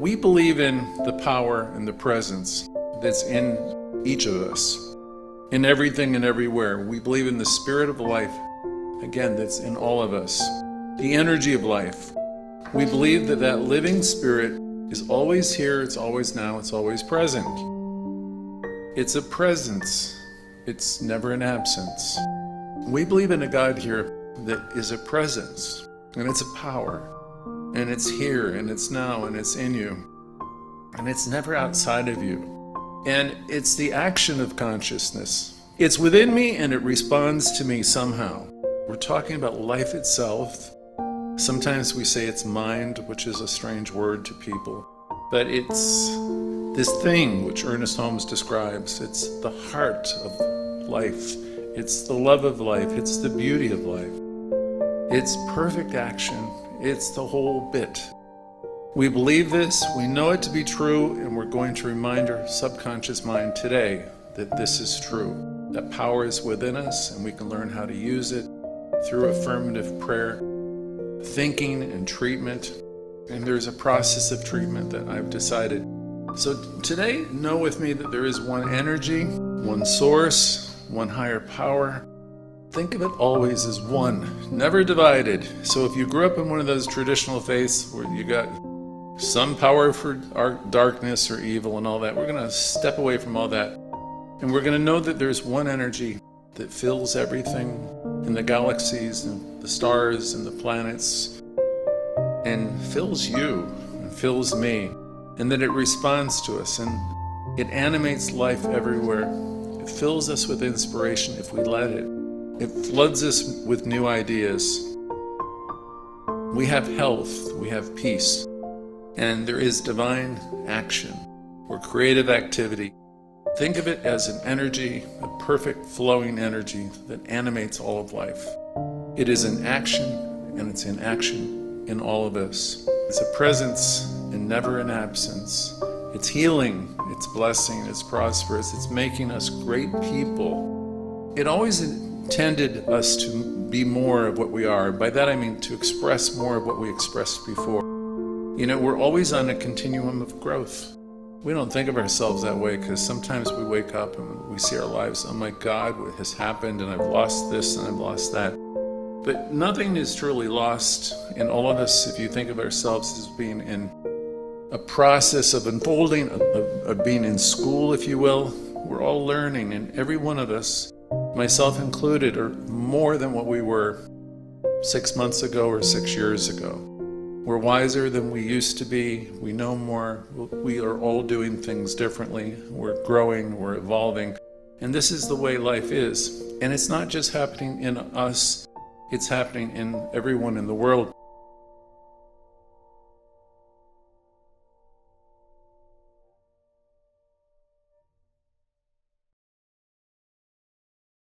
We believe in the power and the presence that's in each of us, in everything and everywhere. We believe in the spirit of life, again, that's in all of us, the energy of life. We believe that that living spirit is always here, it's always now, it's always present. It's a presence, it's never an absence. We believe in a God here that is a presence, and it's a power, and it's here, and it's now, and it's in you, and it's never outside of you. And it's the action of consciousness. It's within me, and it responds to me somehow. We're talking about life itself. Sometimes we say it's mind, which is a strange word to people, but it's this thing which Ernest Holmes describes. It's the heart of life. It's the love of life. It's the beauty of life. It's perfect action. It's the whole bit. We believe this, we know it to be true, and we're going to remind our subconscious mind today that this is true. That power is within us, and we can learn how to use it through affirmative prayer, thinking, and treatment. And there's a process of treatment that I've decided. So today, know with me that there is one energy, one source, one higher power. Think of it always as one, never divided. So if you grew up in one of those traditional faiths where you got some power for darkness or evil and all that, we're going to step away from all that. And we're going to know that there's one energy that fills everything in the galaxies and the stars and the planets and fills you and fills me, and that it responds to us and it animates life everywhere. It fills us with inspiration if we let it. It floods us with new ideas. We have health, we have peace, and there is divine action or creative activity. Think of it as an energy, a perfect flowing energy that animates all of life. It is in action, and it's in action in all of us. It's a presence and never an absence. It's healing, it's blessing, it's prosperous, it's making us great people. It always intended us to be more of what we are. By that I mean to express more of what we expressed before. You know, we're always on a continuum of growth. We don't think of ourselves that way because sometimes we wake up and we see our lives, oh my God, what has happened, and I've lost this and I've lost that. But nothing is truly lost in all of us if you think of ourselves as being in a process of unfolding, of being in school, if you will. We're all learning, and every one of us, myself included, are more than what we were 6 months ago or 6 years ago. We're wiser than we used to be. We know more. We are all doing things differently. We're growing. We're evolving. And this is the way life is. And it's not just happening in us. It's happening in everyone in the world.